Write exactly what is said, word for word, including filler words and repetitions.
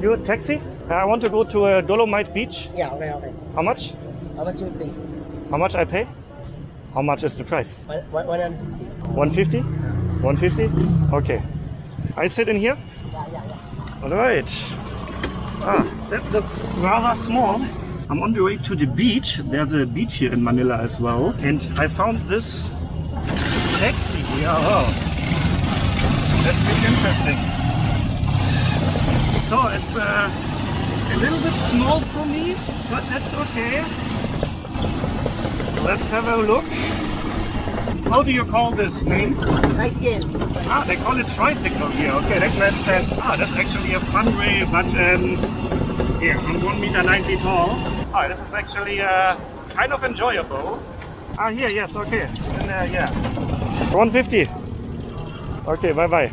You're a taxi? I want to go to uh, Dolomite Beach. Yeah, okay, okay. How much? How much you pay? How much I pay? How much is the price? one fifty. one fifty? one fifty? Okay. I sit in here? Yeah, yeah, yeah. Alright. Ah, that looks rather small. I'm on the way to the beach. There's a beach here in Manila as well. And I found this taxi here. Oh, that's pretty interesting. So it's uh, a little bit small for me, but that's okay. Let's have a look. How do you call this name? Tricycle. Ah, they call it tricycle here. Okay, that makes sense. Ah, that's actually a fun way, but um, yeah, I'm one meter ninety tall. Ah, this is actually uh, kind of enjoyable. Ah, here, yes, okay. And, uh, yeah. one fifty. Okay, bye bye.